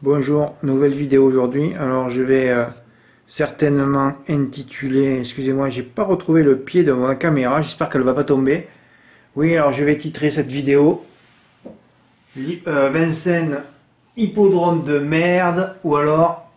Bonjour, nouvelle vidéo aujourd'hui. Alors je vais certainement intituler, excusez-moi, j'ai pas retrouvé le pied de ma caméra, j'espère qu'elle va pas tomber. Oui, alors je vais titrer cette vidéo Vincennes, hippodrome de merde, ou alors,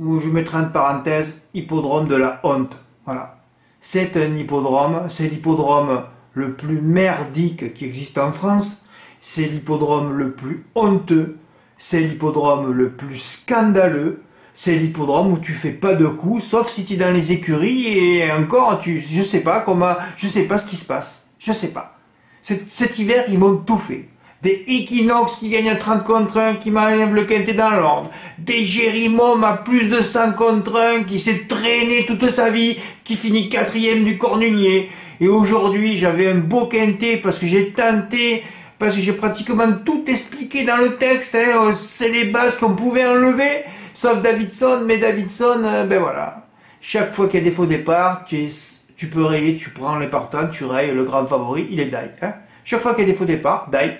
où je mettrai entre parenthèses, hippodrome de la honte. Voilà, c'est un hippodrome, c'est l'hippodrome le plus merdique qui existe en France, c'est l'hippodrome le plus honteux. C'est l'hippodrome le plus scandaleux, c'est l'hippodrome où tu fais pas de coups, sauf si tu es dans les écuries et encore, je sais pas comment, je sais pas ce qui se passe, je sais pas. Cet hiver, ils m'ont tout fait. Des Equinox qui gagnent 30 contre 1, qui m'enlèvent le quintet dans l'ordre. Des Gérimum à plus de 100 contre 1, qui s'est traîné toute sa vie, qui finit 4e du Cornulier. Et aujourd'hui, j'avais un beau quintet parce que j'ai tenté... Parce que j'ai pratiquement tout expliqué dans le texte, hein, c'est les bases qu'on pouvait enlever, sauf Davidson, mais Davidson, ben voilà. Chaque fois qu'il y a des faux départs, tu peux rayer, tu prends les partants, tu rayes, le grand favori, il est die. Hein. Chaque fois qu'il y a des faux départs, die.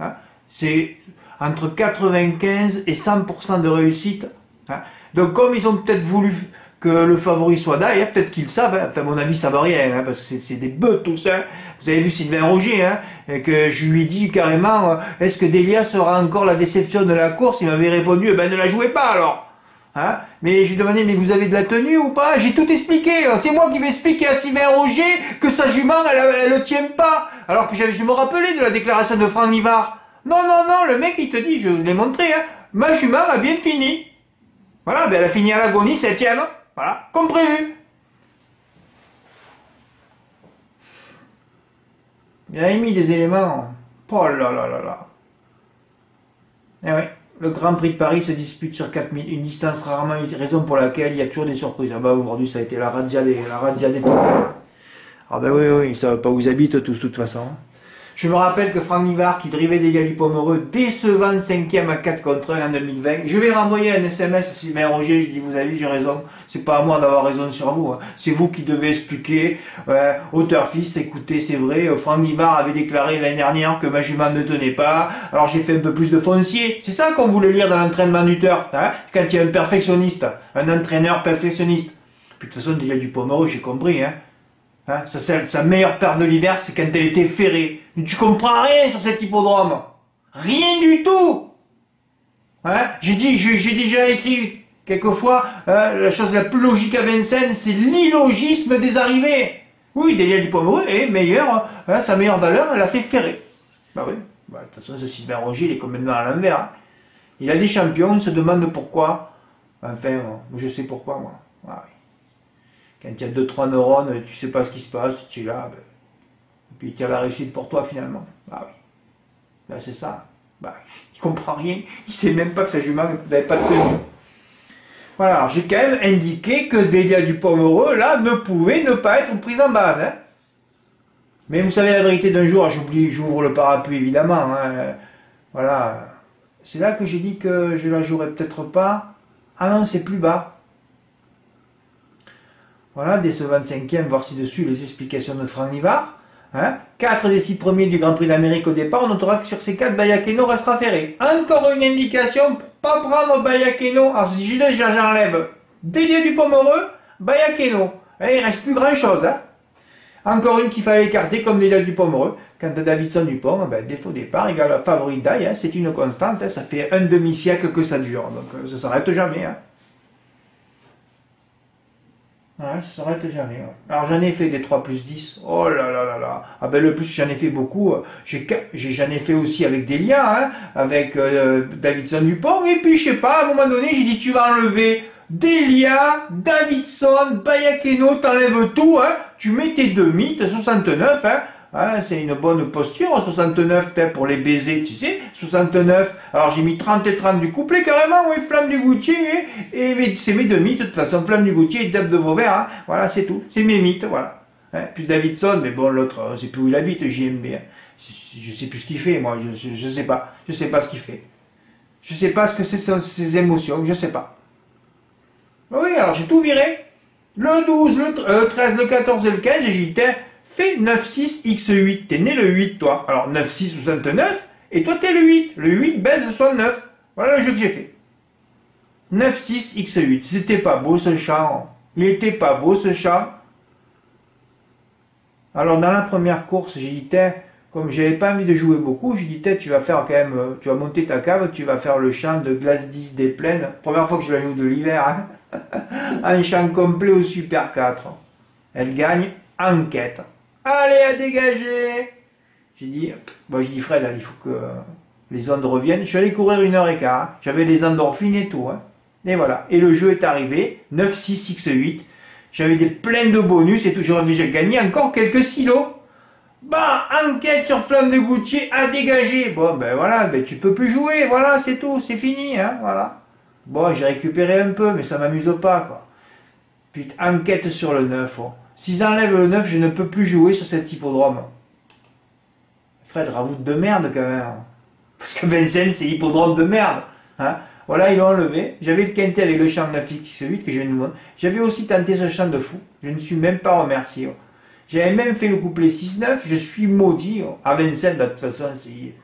Hein. C'est entre 95 et 100% de réussite. Hein. Donc comme ils ont peut-être voulu que le favori soit die, hein, peut-être qu'ils savent, hein. À mon avis ça va rien, hein, parce que c'est des bœufs tout ça. Vous avez vu Sylvain Roger, hein, et que je lui ai dit carrément, est-ce que Délia sera encore la déception de la course? Il m'avait répondu, eh ben ne la jouez pas alors, hein. Mais je lui ai demandé, mais vous avez de la tenue ou pas? J'ai tout expliqué, hein. C'est moi qui vais expliquer à Sylvain Roger que sa jument, elle le tient pas, alors que je me rappelais de la déclaration de Franck Nivard. Non, non, non, le mec il te dit, je vous l'ai montré, hein, ma jument a bien fini. Voilà, ben elle a fini à l'agonie 7ème, voilà, comme prévu. Il a émis des éléments. Oh là là là là. Eh oui, le Grand Prix de Paris se dispute sur 4000, une distance rarement utilisée, raison pour laquelle il y a toujours des surprises. Ah bah aujourd'hui ça a été la radia des temps. Ah bah oui, oui, ils savent pas où ils habitent tous de toute façon. Je me rappelle que Franck Nivard qui drivait Délia du Pommereux décevant 5e à 4 contre 1 en 2020. Je vais renvoyer un SMS à Sylvain Roger, je dis vous avez vu, j'ai raison. C'est pas à moi d'avoir raison sur vous, hein. C'est vous qui devez expliquer. Auteur-fils, écoutez, c'est vrai, Franck Nivard avait déclaré l'année dernière que ma jument ne tenait pas. Alors j'ai fait un peu plus de foncier. C'est ça qu'on voulait lire dans l'entraînement du turf, hein, quand il y a un perfectionniste, un entraîneur perfectionniste. Puis de toute façon, Délia du Pommereux, j'ai compris, hein. Hein, sa meilleure paire de l'hiver, c'est quand elle était ferrée. Mais tu comprends rien sur cet hippodrome. Rien du tout. Hein, j'ai déjà écrit quelquefois, la chose la plus logique à Vincennes, c'est l'illogisme des arrivées. Oui, Délia du Pommereux est meilleure, hein, sa meilleure valeur, elle a fait ferrer. Bah oui, bah, de toute façon, ce Sylvain Roger, il est complètement à l'envers. Hein. Il a des champions, il se demande pourquoi. Enfin, je sais pourquoi, moi. Ah, oui. Quand il y a 2-3 neurones, tu sais pas ce qui se passe, tu es là, ben, et puis tu as la réussite pour toi finalement. Ah oui, ben, c'est ça. Ben, il comprend rien, il sait même pas que sa jument n'avait pas de tenue. Voilà, alors j'ai quand même indiqué que Délia du Pommereux, là, ne pouvait ne pas être prise en base. Hein. Mais vous savez la vérité d'un jour, j'oublie, j'ouvre le parapluie évidemment. Hein. Voilà, c'est là que j'ai dit que je la jouerais peut-être pas. Ah non, c'est plus bas. Voilà, dès ce 25e, voir ci-dessus les explications de Franck Nivard. Hein, 4 des 6 premiers du Grand Prix d'Amérique au départ, on notera que sur ces 4, Bayakeno restera ferré. Encore une indication pour pas prendre Bayakeno. Alors si j'enlève Délia du Pommereux, Bayakeno. Il reste plus grand-chose. Hein. Encore une qu'il fallait écarter comme Délia du Pommereux. Quant à Davidson du Pont, ben, défaut départ, égale à favori d'ail, hein, c'est une constante. Hein, ça fait un demi-siècle que ça dure, donc ça s'arrête jamais. Hein. Ouais, ça s'arrête jamais. Ouais. Alors j'en ai fait des 3 plus 10. Oh là là là là. Ah ben le plus j'en ai fait beaucoup. J'en ai fait aussi avec Délia, hein, avec Davidson du Pont. Et puis je sais pas, à un moment donné, j'ai dit tu vas enlever Délia, Davidson, Bayakeno, t'enlèves tout, hein. Tu mets tes demi, t'es 69, hein. Hein, c'est une bonne posture, 69 pour les baisers, tu sais, 69, alors j'ai mis 30 et 30 du couplet carrément, oui, Flamme du Goutier, et c'est mes demi, de toute façon, Flamme du Goutier et Dab de Vauvert, hein, voilà, c'est tout, c'est mes mythes, voilà. Hein, puis Davidson, mais bon, l'autre, je sais plus où il habite, JMB, hein. Je sais plus ce qu'il fait, moi, je sais pas ce qu'il fait, je sais pas ce que c'est ses émotions, je sais pas. Oui, alors j'ai tout viré, le 12, le 13, le 14 et le 15, et j'y étais. Fais 9-6-X-8, t'es né le 8 toi, alors 9-6-69, et toi t'es le 8 baisse le 69, voilà le jeu que j'ai fait. 9,6 x 8. C'était pas beau ce chat. Il était pas beau ce chat. Alors dans la première course, j'ai dit, comme j'avais pas envie de jouer beaucoup, j'ai dit, tu vas faire quand même, tu vas monter ta cave, tu vas faire le champ de glace 10 des plaines. Première fois que je la joue de l'hiver, hein. Un champ complet au Super 4. Elle gagne, enquête. Allez, à dégager. J'ai dit, bon, j'ai dit, Fred, là, il faut que les ondes reviennent. Je suis allé courir 1h15, hein. J'avais les endorphines et tout, hein. Et voilà, et le jeu est arrivé, 9, 6, x 8, j'avais des pleins de bonus et tout, j'ai gagné encore quelques silos. Bah, enquête sur Flamme de Goutier à dégager. Bon, ben voilà, ben tu peux plus jouer, voilà, c'est tout, c'est fini, hein, voilà. Bon, j'ai récupéré un peu, mais ça m'amuse pas, quoi. Putain, enquête sur le 9, oh. S'ils enlèvent le 9, je ne peux plus jouer sur cet hippodrome. Fred, rajoute de merde, quand même. Parce que Vincennes, c'est hippodrome de merde, hein. Voilà, ils l'ont enlevé. J'avais le quintet avec le champ de 9x8 que je viens de vous montrer. J'avais aussi tenté ce champ de fou. Je ne suis même pas remercié. J'avais même fait le couplet 6-9. Je suis maudit. À Vincennes, de toute façon,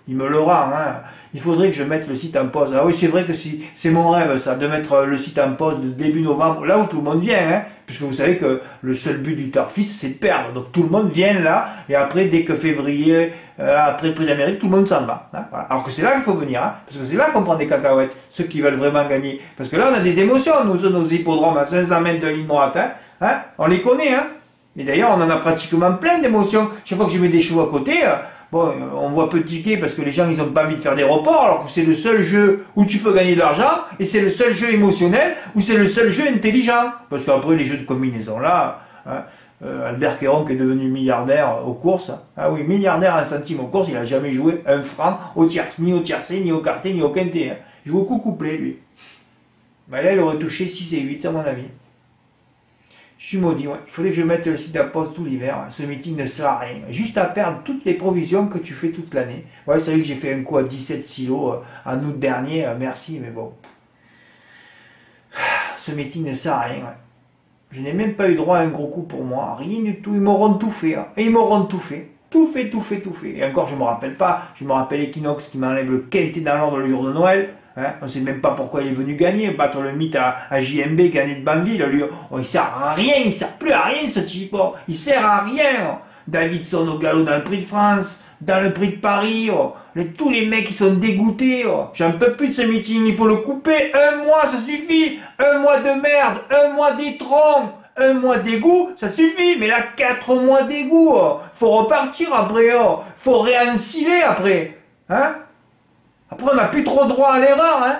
il me le rend. Hein. Il faudrait que je mette le site en pause. Ah oui, c'est vrai que c'est mon rêve, ça, de mettre le site en pause de début novembre, là où tout le monde vient. Hein. Puisque vous savez que le seul but du turfiste, c'est de perdre. Donc tout le monde vient là. Et après, dès que février, après Prix d'Amérique, tout le monde s'en va. Hein, voilà. Alors que c'est là qu'il faut venir. Hein, parce que c'est là qu'on prend des cacahuètes. Ceux qui veulent vraiment gagner. Parce que là, on a des émotions. Nous, nos hippodromes à 500 mètres de ligne droite. Hein, hein, on les connaît. Hein. Et d'ailleurs, on en a pratiquement plein d'émotions. Chaque fois que je mets des chevaux à côté, bon, on voit peu de tickets parce que les gens, ils n'ont pas envie de faire des reports, alors que c'est le seul jeu où tu peux gagner de l'argent, et c'est le seul jeu émotionnel, ou c'est le seul jeu intelligent. Parce qu'après, les jeux de combinaison, là, hein, Albert Quéron qui est devenu milliardaire aux courses, ah oui, milliardaire à un centime aux courses, il n'a jamais joué un franc au tierce, ni au tiercé, ni au quarté, ni au quinté. Hein. Il joue au coup couplé, lui. Ben là, il aurait touché 6 et 8, à mon avis. Je suis maudit, ouais. Il faudrait que je mette le site à pause tout l'hiver. Ce meeting ne sert à rien. Juste à perdre toutes les provisions que tu fais toute l'année. Ouais, c'est vrai que j'ai fait un coup à 17 silos en août dernier. Merci, mais bon. Ce meeting ne sert à rien. Ouais. Je n'ai même pas eu droit à un gros coup pour moi. Rien du tout. Ils m'auront tout fait. Hein. Et ils m'auront tout fait. Tout fait, tout fait, tout fait. Et encore, je ne me rappelle pas. Je me rappelle Equinox qui m'enlève le quintet dans l'ordre le jour de Noël. Hein, on ne sait même pas pourquoi il est venu gagner, battre le mythe à JMB qui est né de Banville, lui, oh, il sert à rien, il sert plus à rien ce type, oh, il sert à rien, oh. Davidson au galop dans le Prix de France, dans le Prix de Paris, oh. Tous les mecs ils sont dégoûtés, oh. J'en peux plus de ce meeting, il faut le couper, un mois ça suffit, un mois de merde, un mois d'étron, un mois d'égout, ça suffit, mais là 4 mois d'égout, oh. Faut repartir après, oh. Faut réensiler après, hein. Après, on n'a plus trop droit à l'erreur, hein.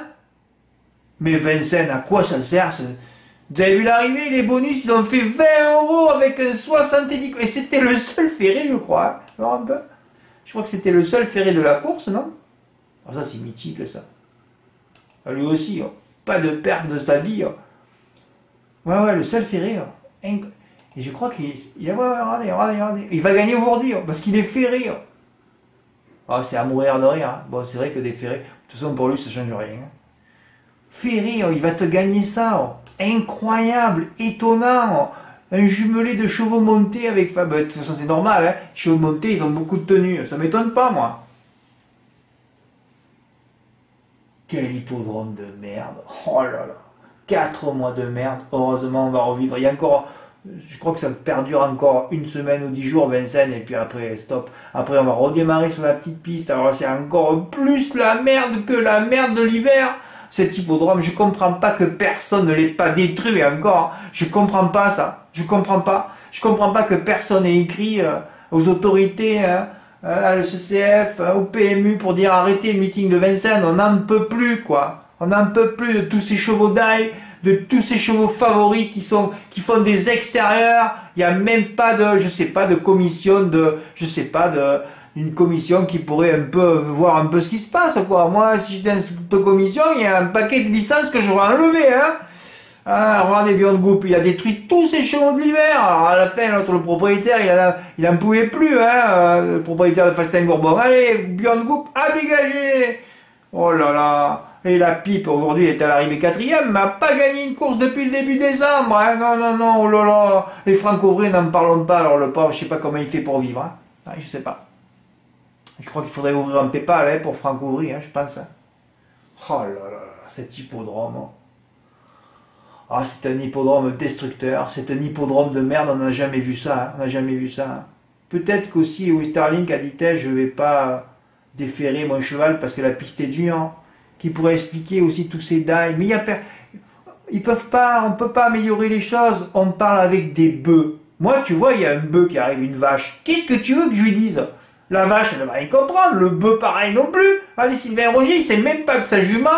Mais Vincennes, à quoi ça sert ça... Vous avez vu l'arrivée, les bonus, ils ont fait 20 € avec un 70. Et c'était le seul ferré, je crois. Hein. Je crois que c'était le seul ferré de la course, non? Alors ça, c'est mythique, ça. Lui aussi, oh. Pas de perte de sa vie. Oh. Ouais, ouais, le seul ferré. Oh. Et je crois qu'il a... Regardez, regardez, regardez. Il va gagner aujourd'hui, oh, parce qu'il est ferré. Oh. Ah, c'est à mourir de rire. Hein. Bon, c'est vrai que des ferrés, de toute façon, pour lui, ça change rien. Hein. Ferré, oh, il va te gagner ça. Oh. Incroyable, étonnant. Oh. Un jumelé de chevaux montés avec... Enfin, ben, de toute façon, c'est normal. Hein. Les chevaux montés, ils ont beaucoup de tenues. Ça m'étonne pas, moi. Quel hippodrome de merde. Oh là là. 4 mois de merde. Heureusement, on va revivre. Il y a encore... Je crois que ça perdure encore une semaine ou 10 jours, Vincennes, et puis après, stop. Après, on va redémarrer sur la petite piste. Alors, c'est encore plus la merde que la merde de l'hiver. Cet hippodrome, je comprends pas que personne ne l'ait pas détruit encore. Je comprends pas ça. Je comprends pas. Je comprends pas que personne ait écrit aux autorités, hein, à l'ECCF, au PMU pour dire arrêtez le meeting de Vincennes. On n'en peut plus, quoi. On n'en peut plus de tous ces chevaudailles, de tous ces chevaux favoris qui font des extérieurs. Il n'y a même pas de, je sais pas, de commission de, je sais pas, de, une commission qui pourrait un peu, voir un peu ce qui se passe, quoi. Moi, si j'étais dans une commission, il y a un paquet de licences que j'aurais enlevé, hein. Ah, regardez Béand Group, il a détruit tous ces chevaux de l'hiver. Alors, à la fin, l'autre, le propriétaire, il en pouvait plus, hein. Le propriétaire de Fastingourbon. Allez, Béand Group, à dégager! Oh là là. Et la pipe, aujourd'hui, est à l'arrivée 4e, mais n'a pas gagné une course depuis le début décembre. Hein. Non, non, non, oh là là. Et Franck Ouvry, n'en parlons pas. Alors, le pauvre, je sais pas comment il fait pour vivre. Hein. Ah, je sais pas. Je crois qu'il faudrait ouvrir un PayPal, hein, pour Franck Ouvry, hein, je pense. Hein. Oh là là, cet hippodrome. Ah, c'est un hippodrome destructeur, c'est un hippodrome de merde, on n'a jamais vu ça, hein. Peut-être qu'aussi Wisterlink a dit je vais pas déférer mon cheval parce que la piste est dure, hein, qui pourrait expliquer aussi tous ces dailles. Mais ils peuvent pas, on peut pas améliorer les choses, on parle avec des bœufs. Moi, tu vois, il y a un bœuf qui arrive, une vache. Qu'est-ce que tu veux que je lui dise? La vache, elle ne va rien comprendre, le bœuf pareil non plus. Allez, Sylvain Roger, il sait même pas que sa jument,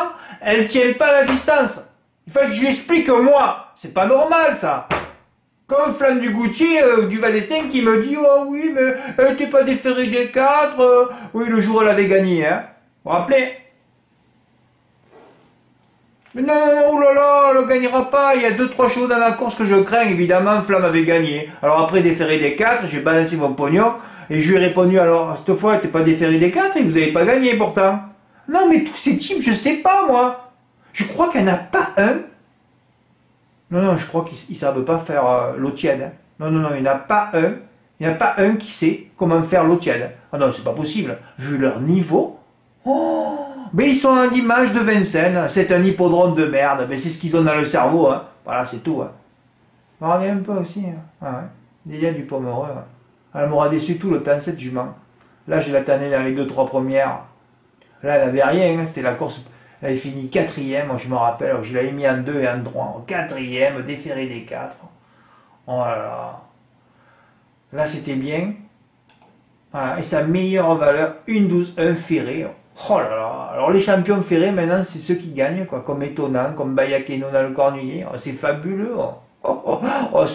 elle tient pas la distance. Il faut que je lui explique, moi. C'est pas normal, ça. Comme Flamme du Goutier, du Valestin, qui me dit, oh oui, mais t'es pas déféré des cadres. Oui, le jour, elle avait gagné, hein. Vous vous rappelez? Mais non, oh là là, elle ne gagnera pas. Il y a 2-3 chevaux dans la course que je crains, évidemment. Flamme avait gagné. Alors après, déféré des 4, j'ai balancé mon pognon. Et je lui ai répondu, alors, cette fois, t'es pas déféré des 4 et vous n'avez pas gagné, pourtant. Non, mais tous ces types, je sais pas, moi. Je crois qu'il n'y en a pas un. Non, non, je crois qu'ils ne savent pas faire l'eau tiède. Hein. Non, non, non, il n'y en a pas un. Il n'y en a pas un qui sait comment faire l'eau tiède. Ah non, c'est pas possible. Vu leur niveau. Oh, mais ils sont en image de Vincennes. C'est un hippodrome de merde. Mais c'est ce qu'ils ont dans le cerveau. Hein. Voilà, c'est tout. Hein. Regardez un peu aussi. Hein. Ah, ouais. Délia du Pommereux. Hein. Elle m'aura déçu tout le temps, cette jument. Là, je l'attendais dans les 2-3 premières. Là, elle n'avait rien. Hein. C'était la course. Elle avait fini 4ème, je me rappelle, je l'avais mis en 2 et en 3. En 4ème, déféré des 4. Oh là là. Là, c'était bien. Voilà. Et sa meilleure valeur, 1-12-1 ferré. Oh là là. Alors, les champions ferrés, maintenant, c'est ceux qui gagnent, quoi. Comme étonnant, comme Bayakeno dans le Cornulier. Oh, c'est fabuleux. Oh, oh, oh. Oh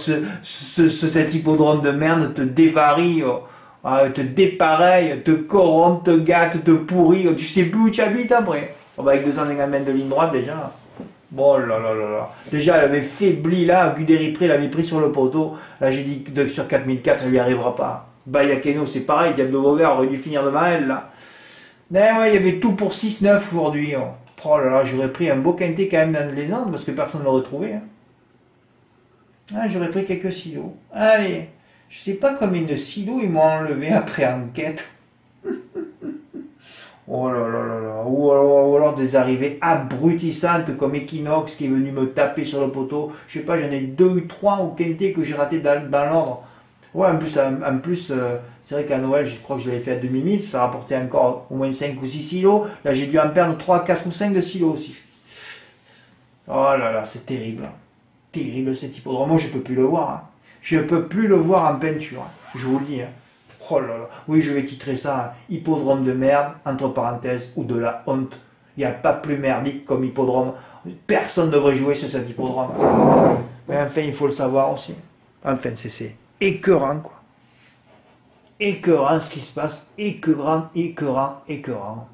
cet hippodrome de merde te dévarie. Oh. Ah, te dépareille, te corrompt, te gâte, te pourrit. Oh, tu sais plus où tu habites après. Oh bah avec 250 mètres de ligne droite déjà. Bon là là là là. Déjà elle avait faibli là, Guderipré l'avait pris sur le poteau. Là j'ai dit que sur 4004 elle lui arrivera pas. Bayakeno c'est pareil, Diable de Vauvert aurait dû finir devant elle là. Mais ouais, il y avait tout pour 6-9 aujourd'hui. Oh. Oh là là, j'aurais pris un beau quintet quand même dans les Andes parce que personne ne l'aurait trouvé. Hein. Ah, j'aurais pris quelques silos. Allez, je sais pas combien de silos ils m'ont enlevé après enquête. Oh là là là là, ou alors des arrivées abrutissantes comme Equinox qui est venu me taper sur le poteau. Je sais pas, j'en ai 2 ou 3 au quintet que j'ai raté dans l'ordre. Ouais, en plus, c'est vrai qu'à Noël, je crois que je l'avais fait à 2000, ça rapportait encore au moins 5 ou 6 silos. Là, j'ai dû en perdre 3, 4 ou 5 de silos aussi. Oh là là, c'est terrible. Terrible cet hippodrome, je peux plus le voir. Hein. Je peux plus le voir en peinture, hein. Je vous le dis. Hein. Oh là là. Oui, je vais titrer ça, hein. Hippodrome de merde, entre parenthèses, ou de la honte. Il n'y a pas plus merdique comme hippodrome. Personne ne devrait jouer sur cet hippodrome. Mais enfin, il faut le savoir aussi. Enfin, c'est écœurant, quoi. Écœurant ce qui se passe. Écœurant, écœurant, écœurant.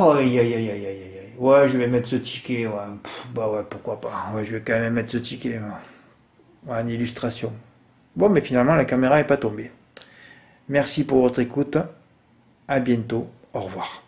Oh, aïe, aïe, aïe, aïe, aïe. Ouais, je vais mettre ce ticket, ouais. Pff, bah ouais, pourquoi pas. Ouais, je vais quand même mettre ce ticket. Ouais, ouais, une illustration. Bon, mais finalement, la caméra n'est pas tombée. Merci pour votre écoute. À bientôt. Au revoir.